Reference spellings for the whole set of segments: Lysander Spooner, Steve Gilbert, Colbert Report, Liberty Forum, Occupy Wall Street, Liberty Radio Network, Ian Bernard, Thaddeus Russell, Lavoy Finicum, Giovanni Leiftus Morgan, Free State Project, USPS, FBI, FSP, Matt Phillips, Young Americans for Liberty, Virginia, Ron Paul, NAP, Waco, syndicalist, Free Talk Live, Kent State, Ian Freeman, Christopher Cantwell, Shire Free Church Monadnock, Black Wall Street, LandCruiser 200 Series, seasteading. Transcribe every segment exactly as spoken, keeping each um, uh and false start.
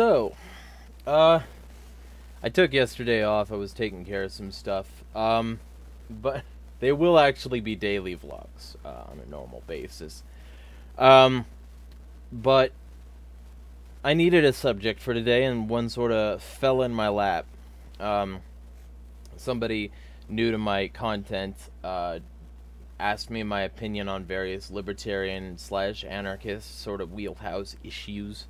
So, uh, I took yesterday off. I was taking care of some stuff. Um, but they will actually be daily vlogs uh, on a normal basis. Um, but I needed a subject for today, and one sort of fell in my lap. Um, somebody new to my content uh, asked me my opinion on various libertarian slash anarchist sort of wheelhouse issues.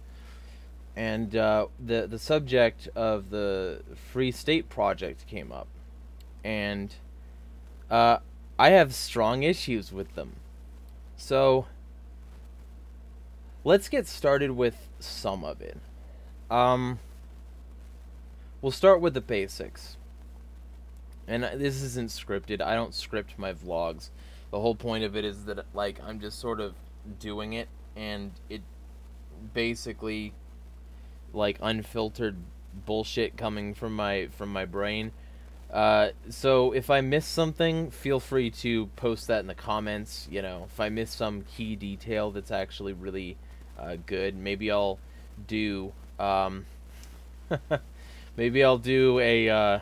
And uh, the, the subject of the Free State Project came up. And uh, I have strong issues with them. So let's get started with some of it. Um, we'll start with the basics. And this isn't scripted. I don't script my vlogs. The whole point of it is that, like, I'm just sort of doing it. And it basically, like, unfiltered bullshit coming from my from my brain. Uh, so if I miss something, feel free to post that in the comments. You know, if I miss some key detail that's actually really uh, good, maybe I'll do um, maybe I'll do a uh,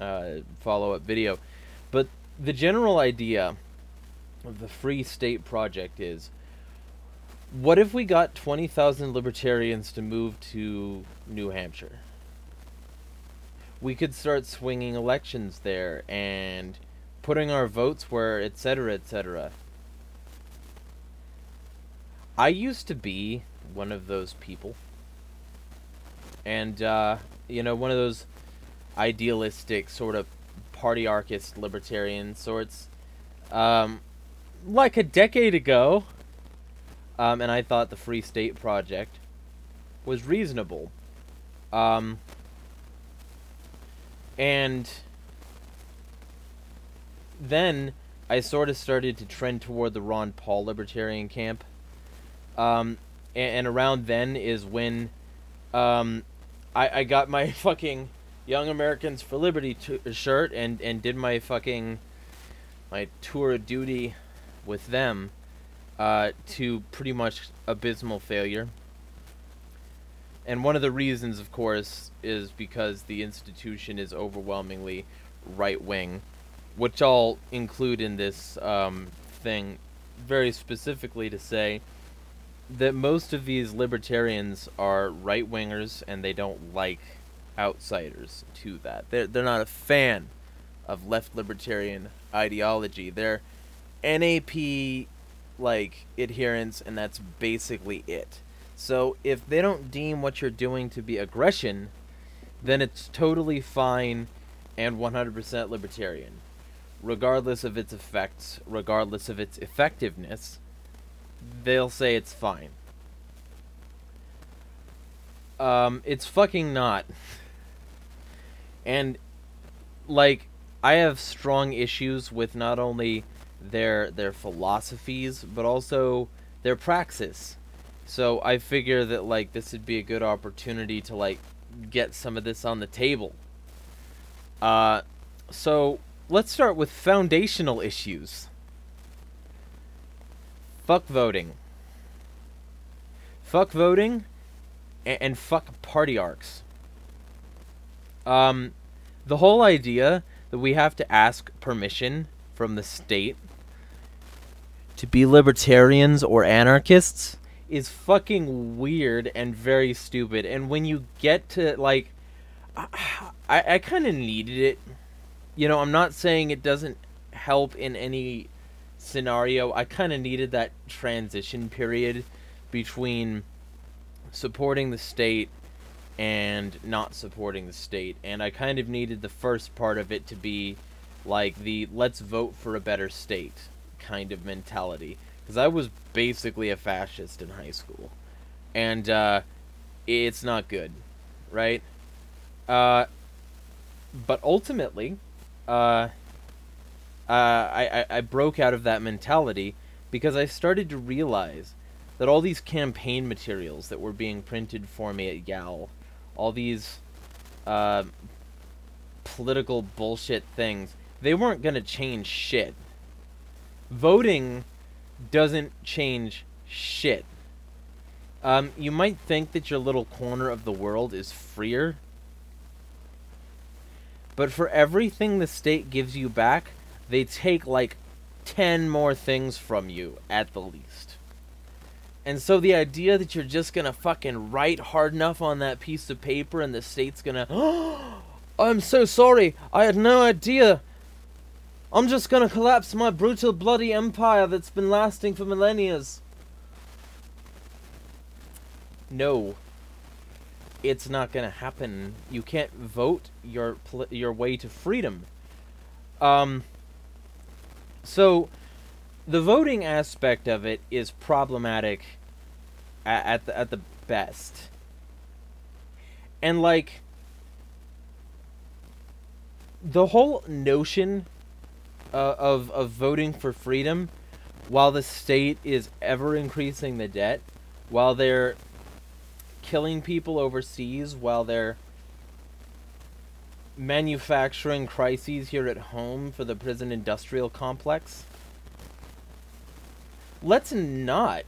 uh, follow-up video. But the general idea of the Free State Project is, what if we got twenty thousand libertarians to move to New Hampshire? We could start swinging elections there and putting our votes where, et cetera, et cetera. I used to be one of those people. And, uh, you know, one of those idealistic sort of partyarchist libertarian sorts. Um, like a decade ago. Um, and I thought the Free State Project was reasonable. Um, and then I sort of started to trend toward the Ron Paul libertarian camp. Um, and, and around then is when um, I, I got my fucking Young Americans for Liberty t- shirt and, and did my fucking my tour of duty with them. Uh, to pretty much abysmal failure. And one of the reasons, of course, is because the institution is overwhelmingly right-wing, which I'll include in this um, thing very specifically to say that most of these libertarians are right-wingers and they don't like outsiders to that. They're, they're not a fan of left libertarian ideology. They're N A P... like adherence, and that's basically it. So if they don't deem what you're doing to be aggression, then it's totally fine and one hundred percent libertarian, regardless of its effects, regardless of its effectiveness. They'll say it's fine. Um, it's fucking not. And like, I have strong issues with not only their their philosophies, but also their praxis. So I figure that, like, this would be a good opportunity to, like, get some of this on the table. Uh, so let's start with foundational issues. Fuck voting. Fuck voting, and, and fuck party arcs. Um, the whole idea that we have to ask permission from the state to be libertarians or anarchists is fucking weird and very stupid. And when you get to, like, I, I, I kind of needed it. You know, I'm not saying it doesn't help in any scenario. I kind of needed that transition period between supporting the state and not supporting the state. And I kind of needed the first part of it to be, like, the let's vote for a better state kind of mentality. Because I was basically a fascist in high school. And, uh, it's not good, right? Uh, but ultimately, uh, uh, I, I, I broke out of that mentality because I started to realize that all these campaign materials that were being printed for me at Yale, all these, uh, political bullshit things, they weren't going to change shit. Voting doesn't change shit. Um, you might think that your little corner of the world is freer, but for everything the state gives you back, they take like ten more things from you at the least. And so the idea that you're just gonna fucking write hard enough on that piece of paper and the state's gonna, oh, I'm so sorry, I had no idea. I'm just gonna collapse my brutal bloody empire that's been lasting for millennia. No. It's not gonna happen. You can't vote your pl your way to freedom. Um. So, the voting aspect of it is problematic at, at the at the best. And like, the whole notion uh, of of voting for freedom, while the state is ever increasing the debt, while they're killing people overseas, while they're manufacturing crises here at home for the prison industrial complex. Let's not,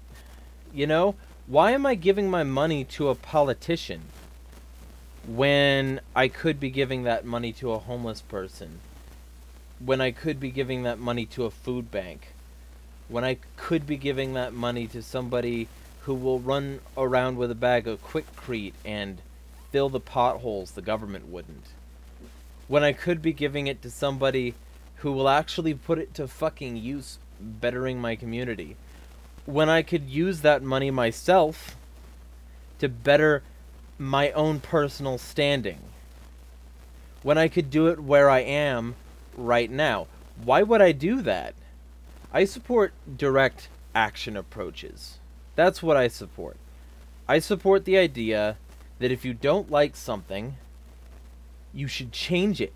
you know, why am I giving my money to a politician when I could be giving that money to a homeless person, when I could be giving that money to a food bank, when I could be giving that money to somebody who will run around with a bag of quickcrete and fill the potholes the government wouldn't, when I could be giving it to somebody who will actually put it to fucking use, bettering my community, when I could use that money myself to better my own personal standing, when I could do it where I am right now. Why would I do that? I support direct action approaches. That's what I support. I support the idea that if you don't like something, you should change it.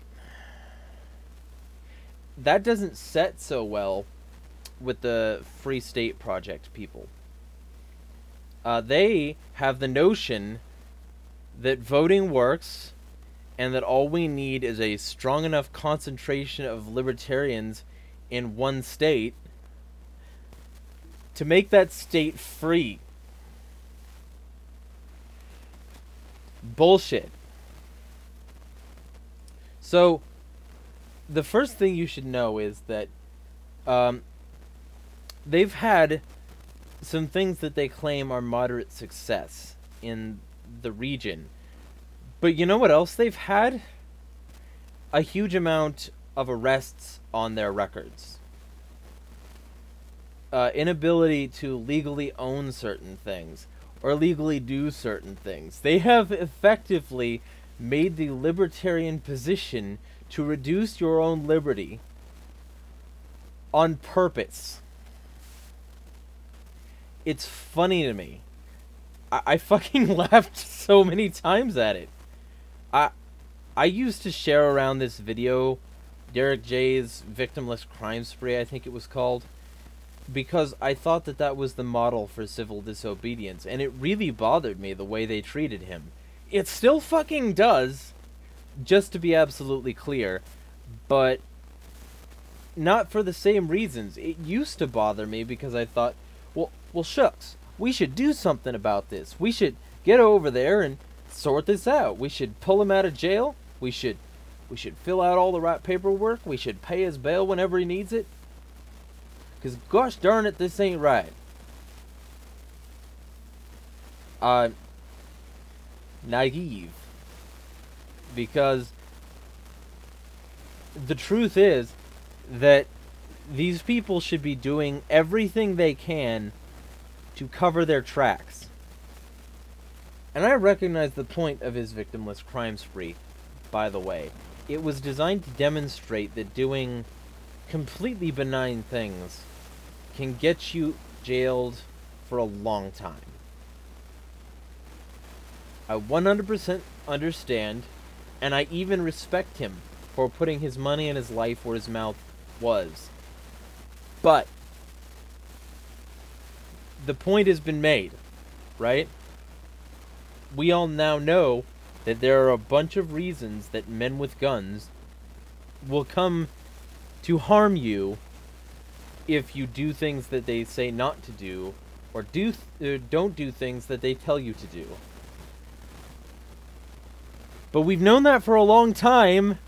That doesn't set so well with the Free State Project people. Uh, they have the notion that voting works and that all we need is a strong enough concentration of libertarians in one state to make that state free. Bullshit. So, the first thing you should know is that um, they've had some things that they claim are moderate success in the region. But you know what else they've had? A huge amount of arrests on their records. Uh, inability to legally own certain things or legally do certain things. They have effectively made the libertarian position to reduce your own liberty on purpose. It's funny to me. I, I fucking laughed so many times at it. I I used to share around this video, Derek Jay's Victimless Crime Spree, I think it was called, because I thought that that was the model for civil disobedience, and it really bothered me the way they treated him. It still fucking does, just to be absolutely clear, but not for the same reasons. It used to bother me because I thought, well, well shucks, we should do something about this. We should get over there and sort this out. We should pull him out of jail. We should, we should fill out all the right paperwork. We should pay his bail whenever he needs it. Because gosh darn it, this ain't right. Uh, naive. Because the truth is that these people should be doing everything they can to cover their tracks. And I recognize the point of his Victimless Crime Spree, by the way. It was designed to demonstrate that doing completely benign things can get you jailed for a long time. I one hundred percent understand, and I even respect him for putting his money and his life where his mouth was. But the point has been made, right? We all now know that there are a bunch of reasons that men with guns will come to harm you if you do things that they say not to do or do th or don't do things that they tell you to do. But we've known that for a long time,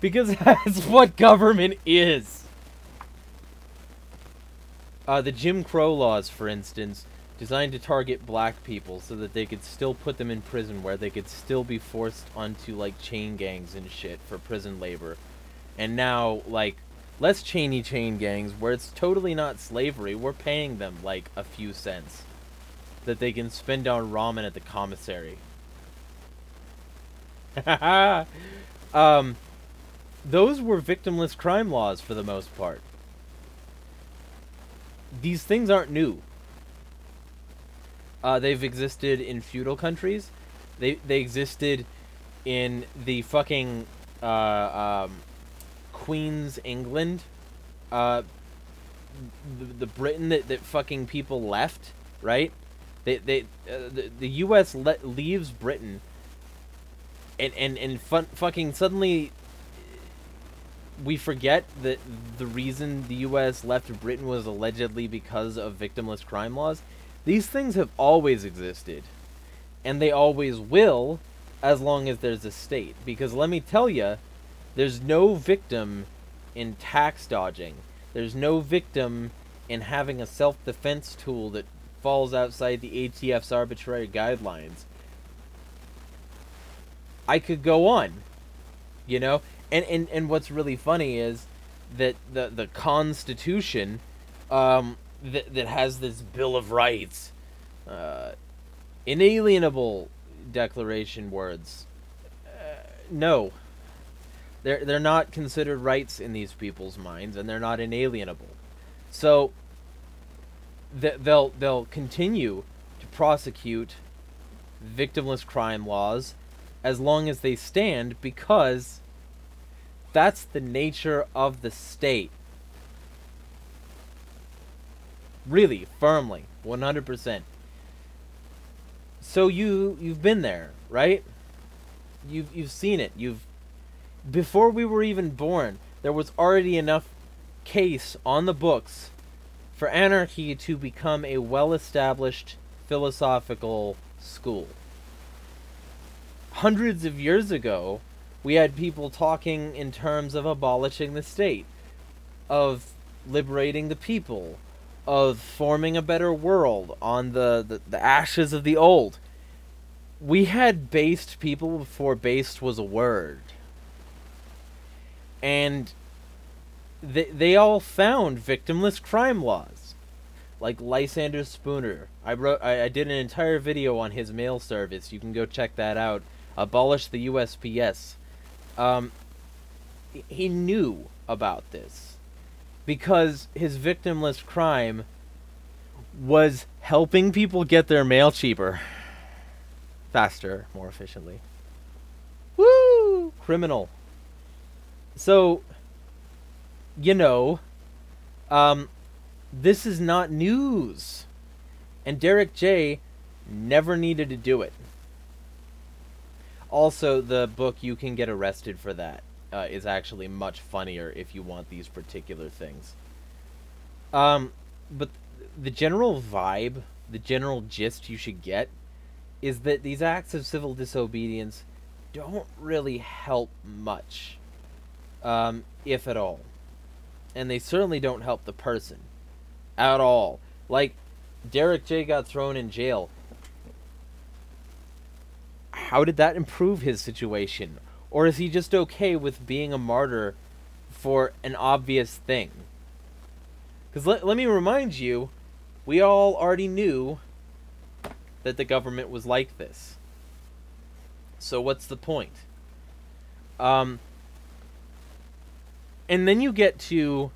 because that's what government is. Uh, the Jim Crow laws, for instance, designed to target black people so that they could still put them in prison, where they could still be forced onto, like, chain gangs and shit for prison labor. And now, like, less chainy chain gangs, where it's totally not slavery, we're paying them, like, a few cents that they can spend on ramen at the commissary. um, those were victimless crime laws for the most part. These things aren't new. Uh, they've existed in feudal countries. They they existed in the fucking uh, um, Queen's England, uh, the, the Britain that that fucking people left, right? They they uh, the the U S le leaves Britain, and and and fun fucking suddenly we forget that the reason the U S left Britain was allegedly because of victimless crime laws. These things have always existed, and they always will, as long as there's a state. Because let me tell you, there's no victim in tax dodging. There's no victim in having a self-defense tool that falls outside the A T F's arbitrary guidelines. I could go on, you know? And, and, and what's really funny is that the, the Constitution... Um, That, that has this Bill of Rights, uh, inalienable declaration words. Uh, no, they're they're not considered rights in these people's minds, and they're not inalienable. So th they'll they'll continue to prosecute victimless crime laws as long as they stand, because that's the nature of the state. Really, firmly, one hundred percent. So you you've been there, right? You've you've seen it. You've before we were even born, there was already enough case on the books for anarchy to become a well-established philosophical school. Hundreds of years ago, we had people talking in terms of abolishing the state, of liberating the people, of forming a better world on the, the, the ashes of the old. We had based people before based was a word. And they, they all found victimless crime laws. Like Lysander Spooner. I, wrote, I, I did an entire video on his mail service. You can go check that out. Abolish the U S P S. Um, he knew about this, because his victimless crime was helping people get their mail cheaper, faster, more efficiently. Woo! Criminal. So, you know, um, this is not news. And Derek Jay never needed to do it. Also, the book You Can Get Arrested for That Uh, is actually much funnier if you want these particular things. Um, but the general vibe, the general gist you should get, is that these acts of civil disobedience don't really help much, um, if at all. And they certainly don't help the person at all. Like, Derek Jay got thrown in jail. How did that improve his situation? Or is he just okay with being a martyr for an obvious thing? Because let, let me remind you, we all already knew that the government was like this. So what's the point? Um, and then you get to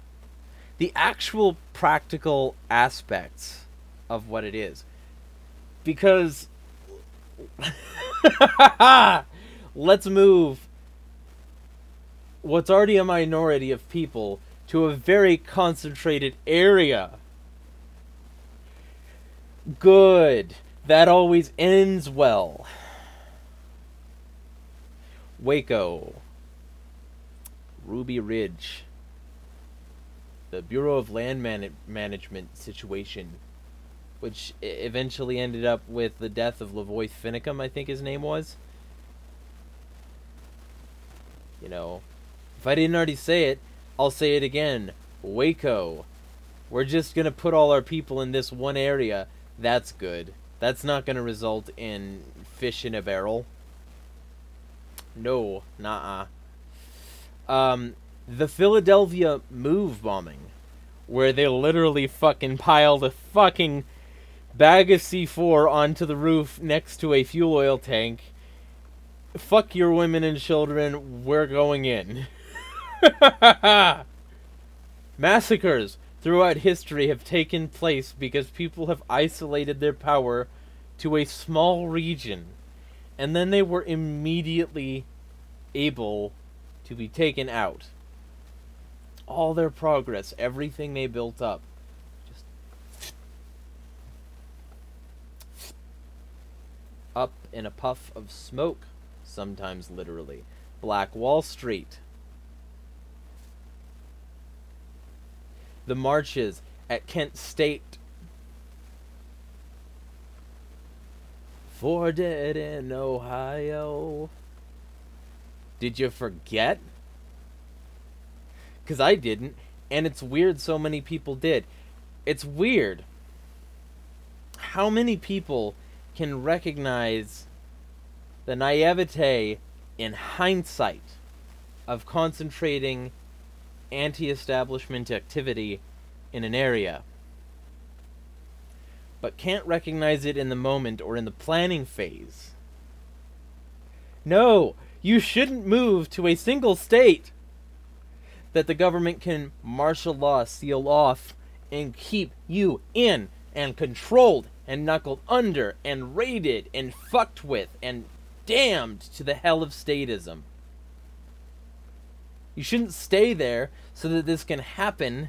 the actual practical aspects of what it is. Because... let's move what's already a minority of people to a very concentrated area. Good. That always ends well. Waco. Ruby Ridge. The Bureau of Land Man- Management situation. which eventually ended up with the death of Lavoy Finicum, I think his name was. You know, if I didn't already say it, I'll say it again. Waco. We're just going to put all our people in this one area. That's good. That's not going to result in fish in a barrel. No, nah. Um, the Philadelphia Move bombing, where they literally fucking piled a fucking bag of C four onto the roof next to a fuel oil tank. Fuck your women and children, we're going in. Massacres throughout history have taken place because people have isolated their power to a small region, and then they were immediately able to be taken out. All their progress, everything they built up, just up in a puff of smoke, sometimes literally. Black Wall Street. The marches at Kent State. Four dead in Ohio. Did you forget? Because I didn't, and it's weird so many people did. It's weird how many people can recognize the naivete in hindsight of concentrating anti-establishment activity in an area, but can't recognize it in the moment or in the planning phase. No, you shouldn't move to a single state that the government can martial law seal off and keep you in and controlled and knuckled under and raided and fucked with and damned to the hell of statism. You shouldn't stay there so that this can happen,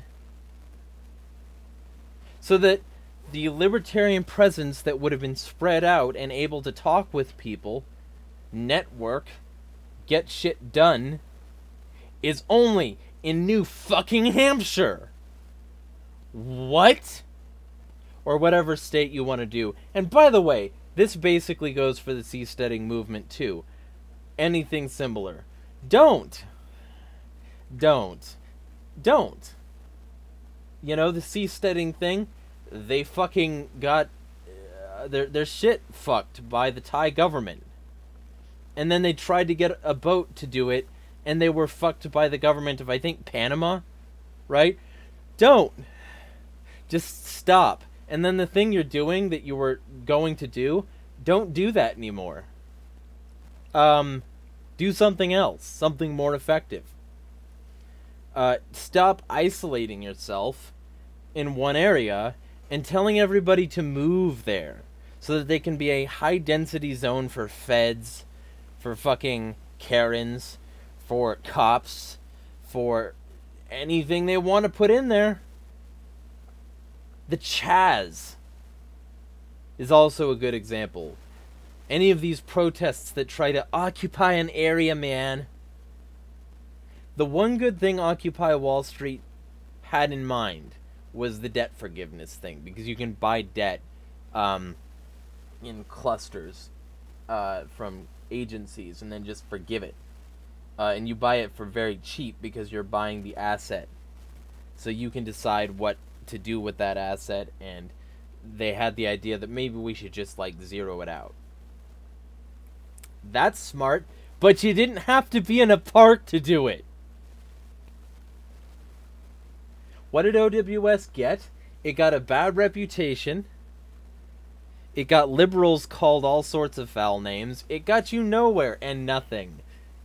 so that the libertarian presence that would have been spread out and able to talk with people, network, get shit done, is only in New fucking Hampshire. What? Or whatever state you want to do. And by the way, this basically goes for the seasteading movement too. Anything similar. Don't. Don't. Don't. You know, the seasteading thing, they fucking got uh, their, their shit fucked by the Thai government. And then they tried to get a boat to do it, and they were fucked by the government of, I think, Panama? Right? Don't. Just stop. And then the thing you're doing that you were going to do, don't do that anymore. Um, do something else. Something more effective. Uh, stop isolating yourself in one area and telling everybody to move there so that they can be a high-density zone for feds, for fucking Karens, for cops, for anything they want to put in there. The Chaz is also a good example. Any of these protests that try to occupy an area, man. The one good thing Occupy Wall Street had in mind was the debt forgiveness thing, because you can buy debt um, in clusters uh, from agencies and then just forgive it. Uh, and you buy it for very cheap because you're buying the asset. So you can decide what to do with that asset, and they had the idea that maybe we should just, like, zero it out. That's smart, but you didn't have to be in a park to do it. What did O W S get? It got a bad reputation. It got liberals called all sorts of foul names. It got you nowhere and nothing.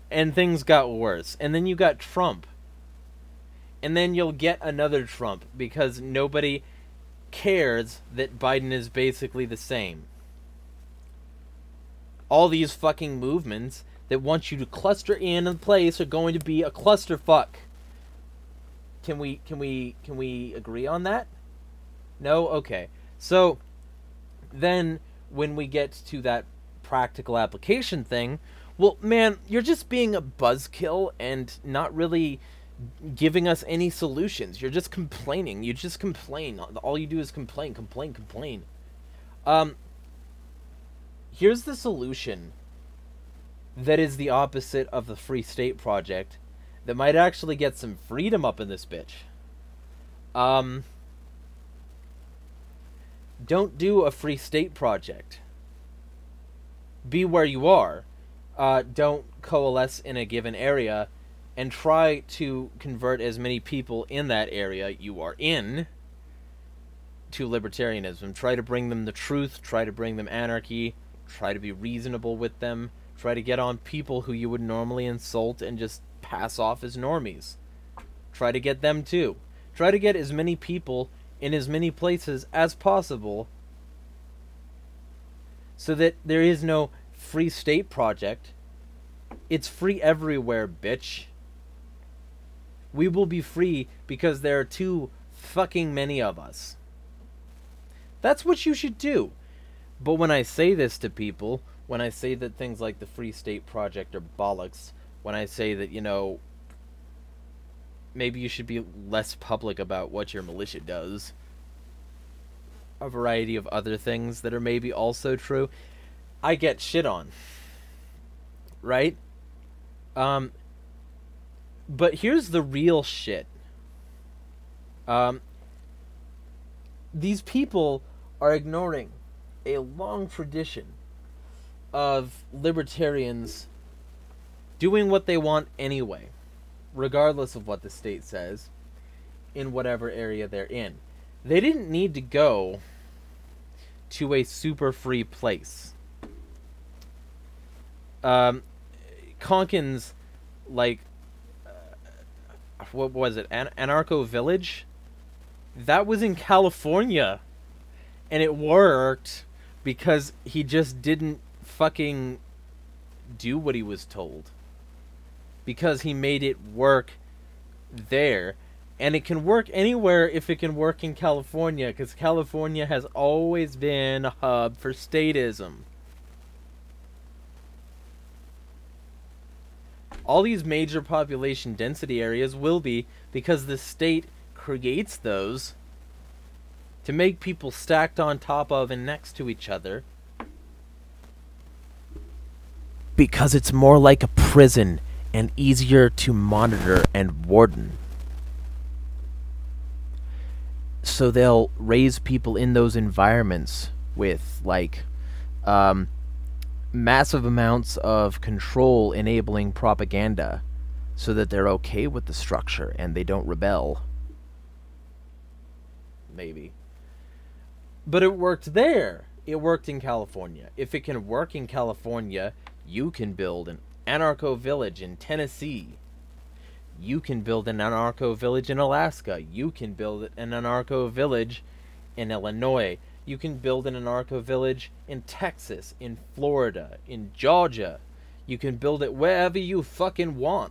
And things got worse. And then you got Trump. And then you'll get another Trump, because nobody cares that Biden is basically the same. All these fucking movements that want you to cluster in a place are going to be a clusterfuck. Can we can we can we agree on that? No? Okay. So then when we get to that practical application thing, well, man, you're just being a buzzkill and not really giving us any solutions. You're just complaining. You just complain. All you do is complain, complain, complain. Um, here's the solution that is the opposite of the Free State Project that might actually get some freedom up in this bitch. Um, don't do a Free State Project. Be where you are. Uh, don't coalesce in a given area and try to convert as many people in that area you are in to libertarianism. Try to bring them the truth. Try to bring them anarchy. Try to be reasonable with them. Try to get on people who you would normally insult and just pass off as normies. Try to get them too. Try to get as many people in as many places as possible so that there is no Free State Project. It's free everywhere, bitch. We will be free because there are too fucking many of us. That's what you should do. But when I say this to people, when I say that things like the Free State Project are bollocks, when I say that, you know, maybe you should be less public about what your militia does, a variety of other things that are maybe also true, I get shit on. Right? Um, but here's the real shit. Um, these people are ignoring a long tradition of libertarians doing what they want anyway, regardless of what the state says, in whatever area they're in. They didn't need to go to a super free place. Um, Konkin's, like, uh, what was it, An Anarcho Village? That was in California, and it worked because he just didn't fucking do what he was told. Because he made it work there. And it can work anywhere if it can work in California, because California has always been a hub for statism. All these major population density areas will be, because the state creates those to make people stacked on top of and next to each other. Because it's more like a prison and easier to monitor and warden. So they'll raise people in those environments with, like, um, massive amounts of control enabling propaganda so that they're okay with the structure and they don't rebel. Maybe. But it worked there. It worked in California. If it can work in California, you can build an anarcho village in Tennessee. You can build an anarcho village in Alaska. You can build an anarcho village in Illinois. You can build an anarcho village in Texas, in Florida, in Georgia. You can build it wherever you fucking want,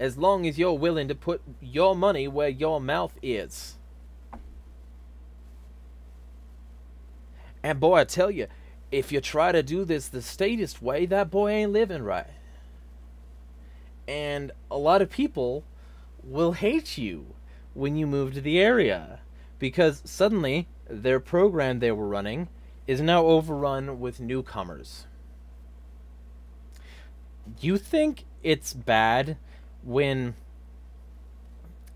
as long as you're willing to put your money where your mouth is. And boy, I tell you, if you try to do this the statist way, that boy ain't living right. And a lot of people will hate you when you move to the area, because suddenly their program they were running is now overrun with newcomers. You think it's bad when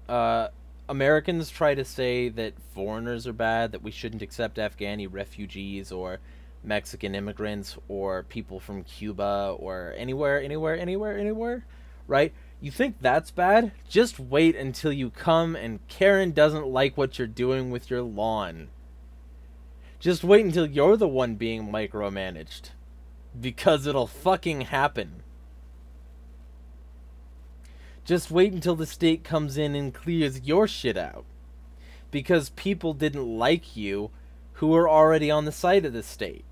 uh, Americans try to say that foreigners are bad, that we shouldn't accept Afghani refugees or Mexican immigrants or people from Cuba or anywhere, anywhere, anywhere, anywhere, right? You think that's bad? Just wait until you come and Karen doesn't like what you're doing with your lawn. Just wait until you're the one being micromanaged. Because it'll fucking happen. Just wait until the state comes in and clears your shit out. Because people didn't like you who are already on the side of the state.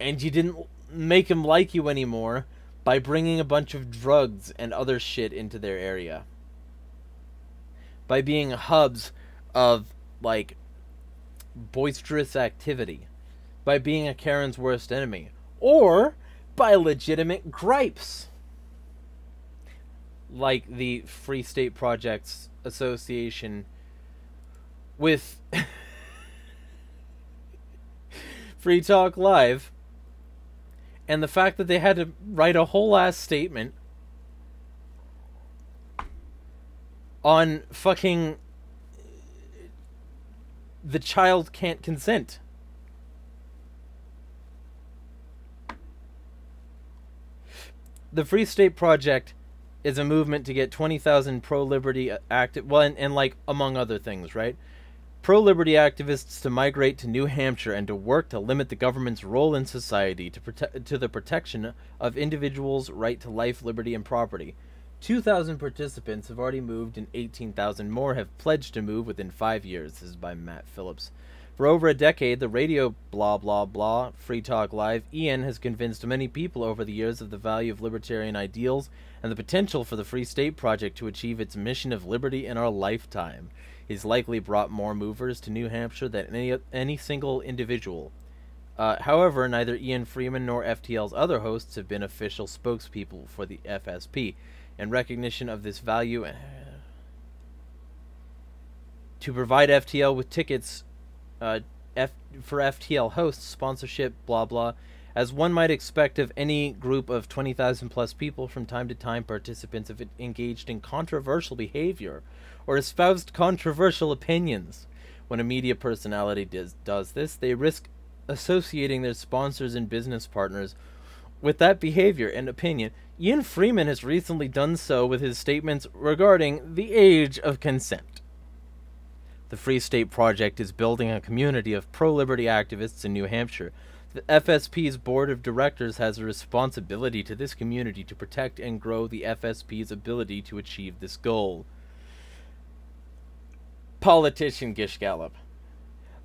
And you didn't make them like you anymore by bringing a bunch of drugs and other shit into their area. By being hubs of, like, boisterous activity. By being a Karen's worst enemy. Or by legitimate gripes. Like the Free State Project's association with... Free Talk Live, and the fact that they had to write a whole ass statement on fucking the child can't consent. The Free State Project is a movement to get twenty thousand pro-liberty active, well, and, and like, among other things, right? Pro-liberty activists to migrate to New Hampshire and to work to limit the government's role in society to, prote to the protection of individuals' right to life, liberty, and property. two thousand participants have already moved, and eighteen thousand more have pledged to move within five years. This is by Matt Phillips. For over a decade, the radio blah blah blah, Free Talk Live, Ian has convinced many people over the years of the value of libertarian ideals and the potential for the Free State Project to achieve its mission of liberty in our lifetime. He's likely brought more movers to New Hampshire than any any single individual. Uh, however, neither Ian Freeman nor F T L's other hosts have been official spokespeople for the F S P. In recognition of this value, to provide F T L with tickets uh, F for F T L hosts, sponsorship, blah blah, as one might expect of any group of twenty thousand plus people, from time to time participants have engaged in controversial behavior or espoused controversial opinions. When a media personality does, does this, they risk associating their sponsors and business partners with that behavior and opinion. Ian Freeman has recently done so with his statements regarding the age of consent. The Free State Project is building a community of pro-liberty activists in New Hampshire. The F S P's board of directors has a responsibility to this community to protect and grow the F S P's ability to achieve this goal. Politician Gish Gallop.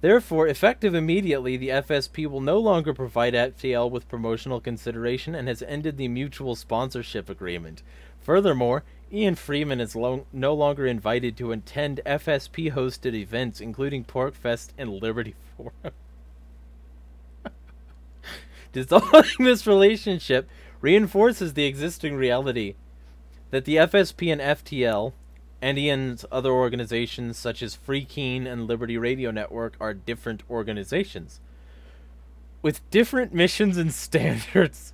Therefore, effective immediately, the F S P will no longer provide F T L with promotional consideration and has ended the mutual sponsorship agreement. Furthermore, Ian Freeman is lo no longer invited to attend F S P-hosted events, including Porkfest and Liberty Forum. Dissolving this relationship reinforces the existing reality that the F S P and F T L and Ian's other organizations, such as Free Keene and Liberty Radio Network, are different organizations with different missions and standards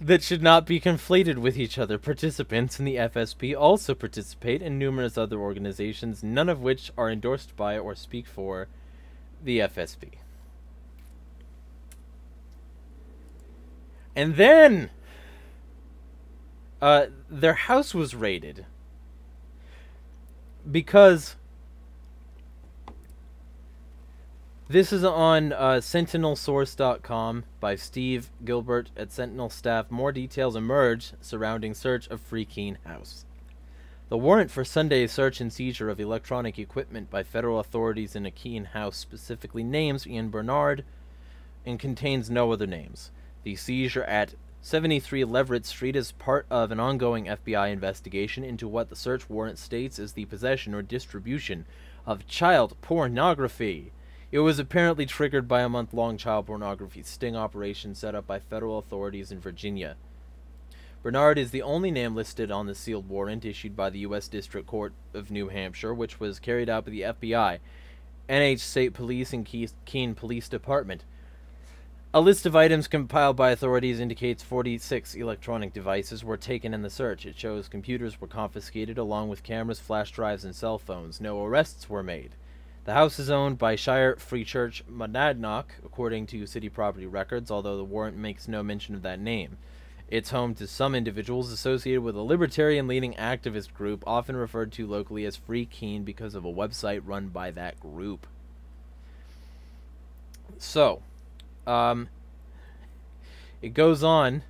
that should not be conflated with each other. Participants in the F S P also participate in numerous other organizations, none of which are endorsed by or speak for the F S P. And then uh, their house was raided, because this is on uh, sentinel source dot com by Steve Gilbert at Sentinel staff. More details emerge surrounding search of Free Keene house. The warrant for Sunday's search and seizure of electronic equipment by federal authorities in a Keene house specifically names Ian Bernard and contains no other names. The seizure at seventy-three Leverett Street is part of an ongoing F B I investigation into what the search warrant states is the possession or distribution of child pornography. It was apparently triggered by a month-long child pornography sting operation set up by federal authorities in Virginia. Bernard is the only name listed on the sealed warrant issued by the U S District Court of New Hampshire, which was carried out by the F B I, N H State Police, and Keene Police Department. A list of items compiled by authorities indicates forty-six electronic devices were taken in the search. It shows computers were confiscated along with cameras, flash drives, and cell phones. No arrests were made. The house is owned by Shire Free Church Monadnock, according to city property records, although the warrant makes no mention of that name. It's home to some individuals associated with a libertarian-leaning activist group, often referred to locally as Free Keene because of a website run by that group. So, Um, it goes on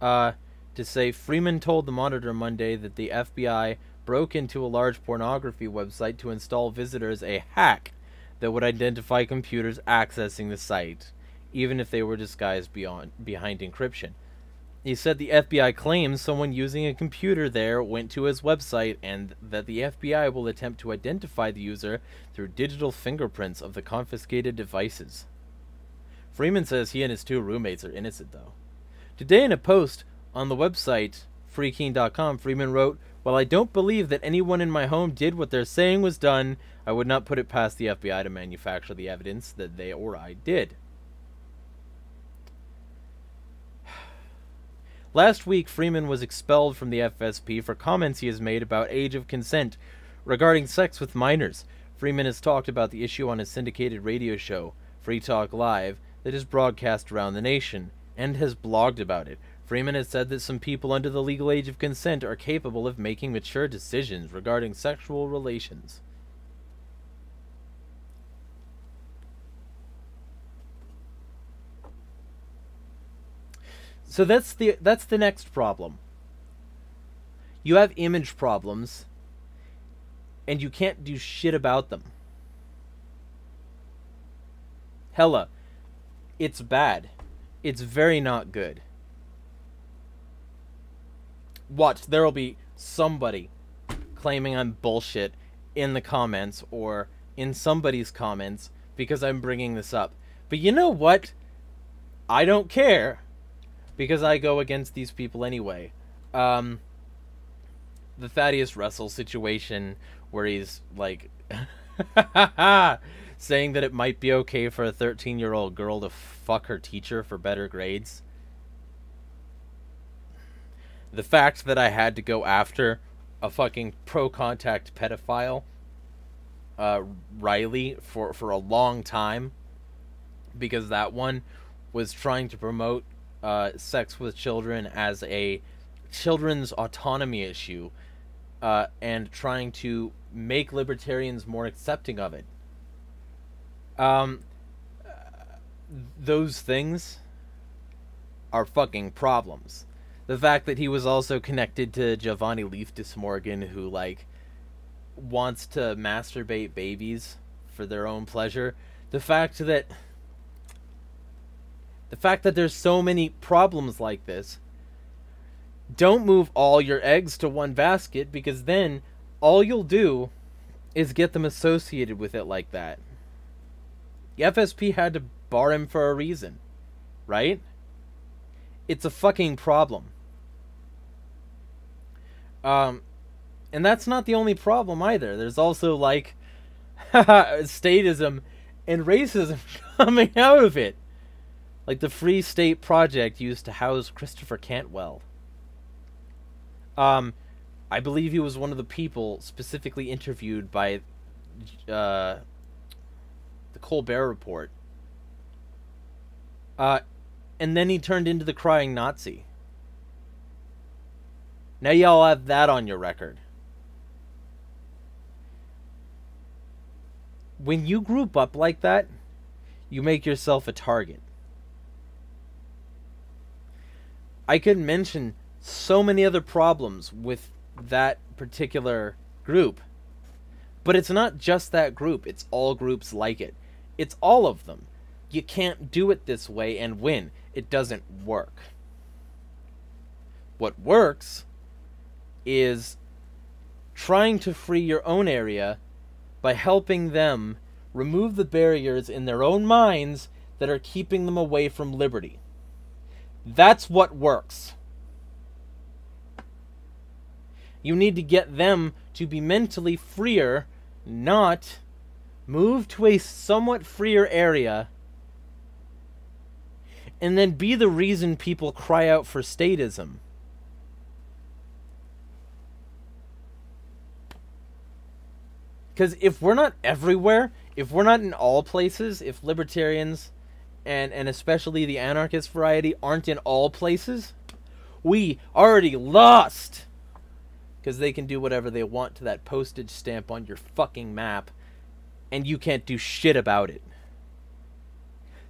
uh, to say, Freeman told the Monitor Monday that the F B I broke into a large pornography website to install visitors a hack that would identify computers accessing the site, even if they were disguised beyond, behind encryption. He said the F B I claims someone using a computer there went to his website, and that the F B I will attempt to identify the user through digital fingerprints of the confiscated devices. Freeman says he and his two roommates are innocent, though. Today, in a post on the website free keene dot com, Freeman wrote, "While I don't believe that anyone in my home did what they're saying was done, I would not put it past the F B I to manufacture the evidence that they or I did." Last week, Freeman was expelled from the F S P for comments he has made about age of consent regarding sex with minors. Freeman has talked about the issue on his syndicated radio show, Free Talk Live, that is broadcast around the nation, and has blogged about it. Freeman has said that some people under the legal age of consent are capable of making mature decisions regarding sexual relations. So that's the that's the next problem. You have image problems, and you can't do shit about them. Hella, it's bad. It's very not good. Watch, there'll be somebody claiming I'm bullshit in the comments or in somebody's comments because I'm bringing this up. But you know what? I don't care, because I go against these people anyway. Um, the Thaddeus Russell situation, where he's like saying that it might be okay for a thirteen-year-old girl to fuck her teacher for better grades. The fact that I had to go after a fucking pro-contact pedophile, uh, Riley, for, for a long time, because that one was trying to promote Uh, sex with children as a children's autonomy issue, uh, and trying to make libertarians more accepting of it. Um, those things are fucking problems. The fact that he was also connected to Giovanni Leiftus Morgan, who, like, wants to masturbate babies for their own pleasure. The fact that... The fact that there's so many problems like this. Don't move all your eggs to one basket, because then all you'll do is get them associated with it like that. The F S P had to bar him for a reason, right? It's a fucking problem. Um, and that's not the only problem either. There's also, like, statism and racism coming out of it. Like the Free State Project used to house Christopher Cantwell. Um, I believe he was one of the people specifically interviewed by uh, the Colbert Report. Uh, and then he turned into the crying Nazi. Now y'all have that on your record. When you group up like that, you make yourself a target. I could mention so many other problems with that particular group, but it's not just that group. It's all groups like it. It's all of them. You can't do it this way and win. It doesn't work. What works is trying to free your own area by helping them remove the barriers in their own minds that are keeping them away from liberty. That's what works. You need to get them to be mentally freer, not move to a somewhat freer area, and then be the reason people cry out for statism. Because if we're not everywhere, if we're not in all places, if libertarians... And, and especially the anarchist variety aren't in all places, we already lost, because they can do whatever they want to that postage stamp on your fucking map, and you can't do shit about it.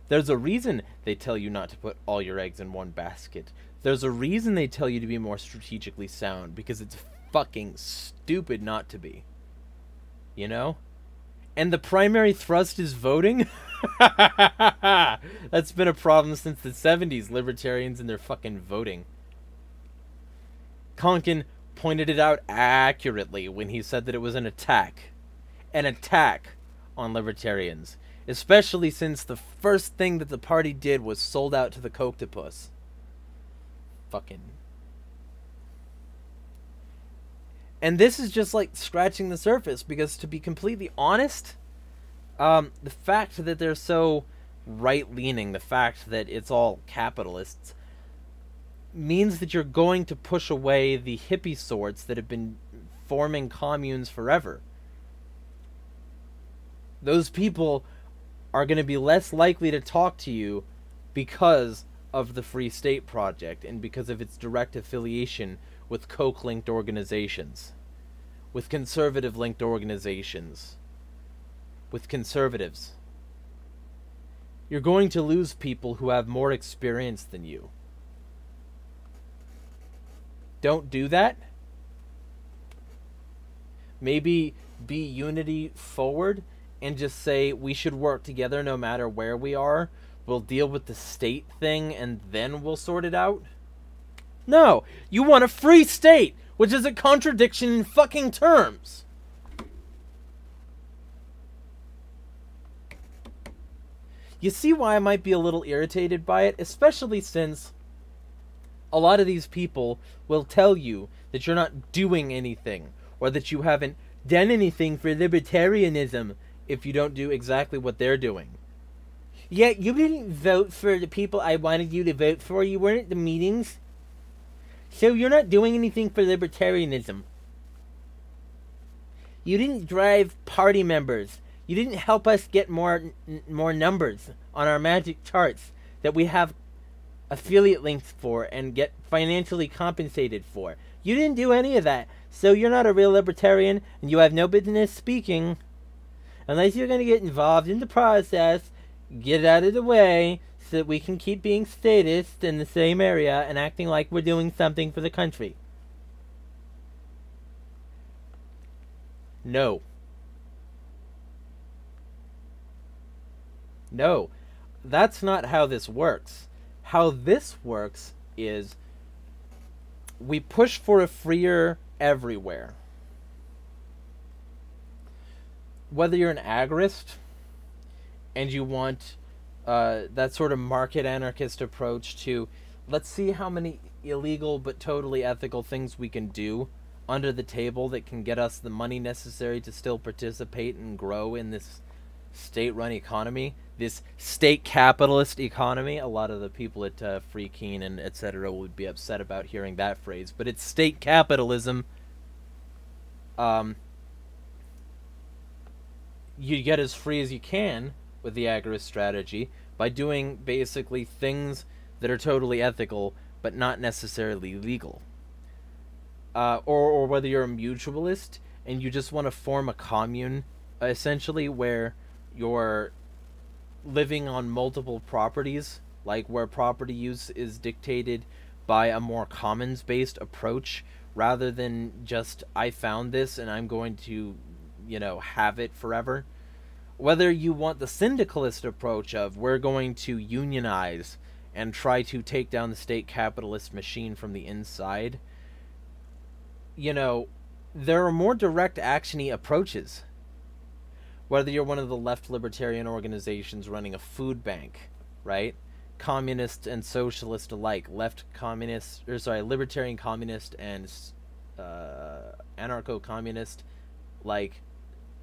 There's a reason they tell you not to put all your eggs in one basket. There's a reason they tell you to be more strategically sound, because it's fucking stupid not to be, you know? And the primary thrust is voting? That's been a problem since the seventies, libertarians and their fucking voting. Konkin pointed it out accurately when he said that it was an attack. An attack on libertarians. Especially since the first thing that the party did was sold out to the Coctopus. Fucking. And this is just like scratching the surface, because to be completely honest, um, the fact that they're so right-leaning, the fact that it's all capitalists, means that you're going to push away the hippie sorts that have been forming communes forever. Those people are going to be less likely to talk to you because of the Free State Project and because of its direct affiliation with Koch-linked organizations, with conservative-linked organizations, with conservatives. You're going to lose people who have more experience than you. Don't do that. Maybe be unity forward and just say we should work together no matter where we are. We'll deal with the state thing and then we'll sort it out. No, you want a free state, which is a contradiction in fucking terms. You see why I might be a little irritated by it, especially since a lot of these people will tell you that you're not doing anything or that you haven't done anything for libertarianism if you don't do exactly what they're doing. Yeah, you didn't vote for the people I wanted you to vote for. You weren't at the meetings. So you're not doing anything for libertarianism. You didn't drive party members. You didn't help us get more more numbers on our magic charts that we have affiliate links for and get financially compensated for. You didn't do any of that, so you're not a real libertarian, and you have no business speaking. Unless you're going to get involved in the process, get it out of the way so that we can keep being statists in the same area and acting like we're doing something for the country. No. No, that's not how this works. How this works is we push for a freer everywhere. Whether you're an agorist and you want uh, that sort of market anarchist approach to let's see how many illegal but totally ethical things we can do under the table that can get us the money necessary to still participate and grow in this state-run economy, this state capitalist economy. A lot of the people at uh, Free Keene and et cetera would be upset about hearing that phrase, but it's state capitalism. Um, you get as free as you can with the agorist strategy by doing basically things that are totally ethical but not necessarily legal. Uh, or, or whether you're a mutualist and you just want to form a commune, essentially, where you're living on multiple properties, like where property use is dictated by a more commons-based approach rather than just I found this and I'm going to, you know, have it forever. Whether you want the syndicalist approach of we're going to unionize and try to take down the state capitalist machine from the inside, you know, there are more direct action-y approaches. Whether you're one of the left libertarian organizations running a food bank, right? Communist and socialist alike, left communist, or sorry, libertarian communist and uh, anarcho-communist, like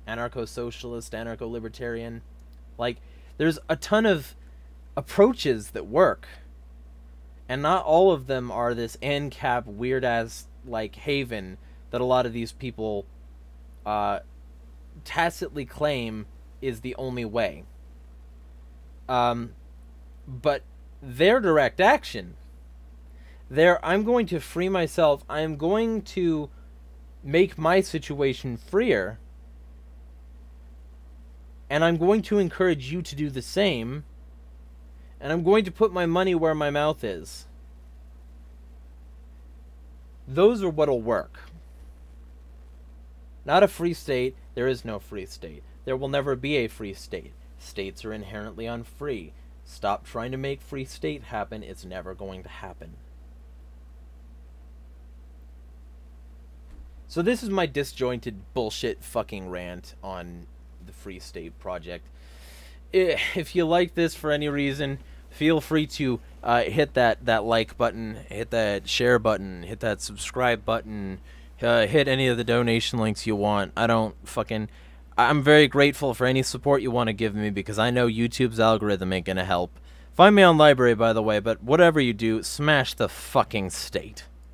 anarcho-socialist, anarcho-libertarian. Like, there's a ton of approaches that work. And not all of them are this N C A P weird-ass, like, haven that a lot of these people uh, tacitly claim is the only way. Um, but their direct action, their I'm going to free myself, I'm going to make my situation freer, and I'm going to encourage you to do the same, and I'm going to put my money where my mouth is. Those are what'll work. Not a free state. There is no free state. There will never be a free state. States are inherently unfree. Stop trying to make free state happen. It's never going to happen. So this is my disjointed bullshit fucking rant on the Free State Project. If you like this for any reason, feel free to uh, hit that, that like button, hit that share button, hit that subscribe button, Uh, hit any of the donation links you want. I don't fucking... I'm very grateful for any support you want to give me because I know YouTube's algorithm ain't gonna help. Find me on Library, by the way, but whatever you do, smash the fucking state.